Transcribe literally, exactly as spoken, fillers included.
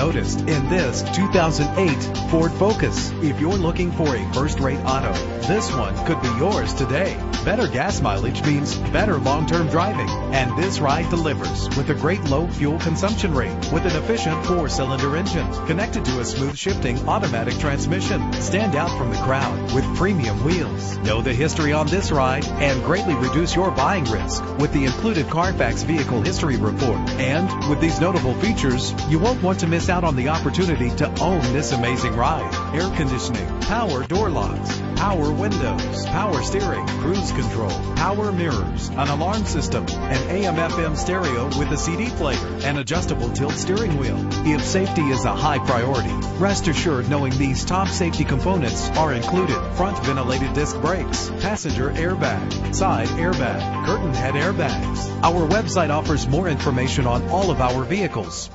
noticed in this two thousand eight Ford Focus. If you're looking for a first-rate auto, this one could be yours today. Better gas mileage means better long-term driving, and this ride delivers with a great low fuel consumption rate with an efficient four-cylinder engine connected to a smooth shifting automatic transmission. Stand out from the crowd with premium wheels. Know the history on this ride and greatly reduce your buying risk with the included Carfax Vehicle History Report. And with these notable features, you won't want to miss out on the opportunity to own this amazing ride. Air conditioning, power door locks, power windows, power steering, cruise control, power mirrors, an alarm system, an A M F M stereo with a C D player, an adjustable tilt steering wheel. If safety is a high priority, rest assured knowing these top safety components are included: front ventilated disc brakes, passenger airbag, side airbag, curtain head airbags. Our website offers more information on all of our vehicles.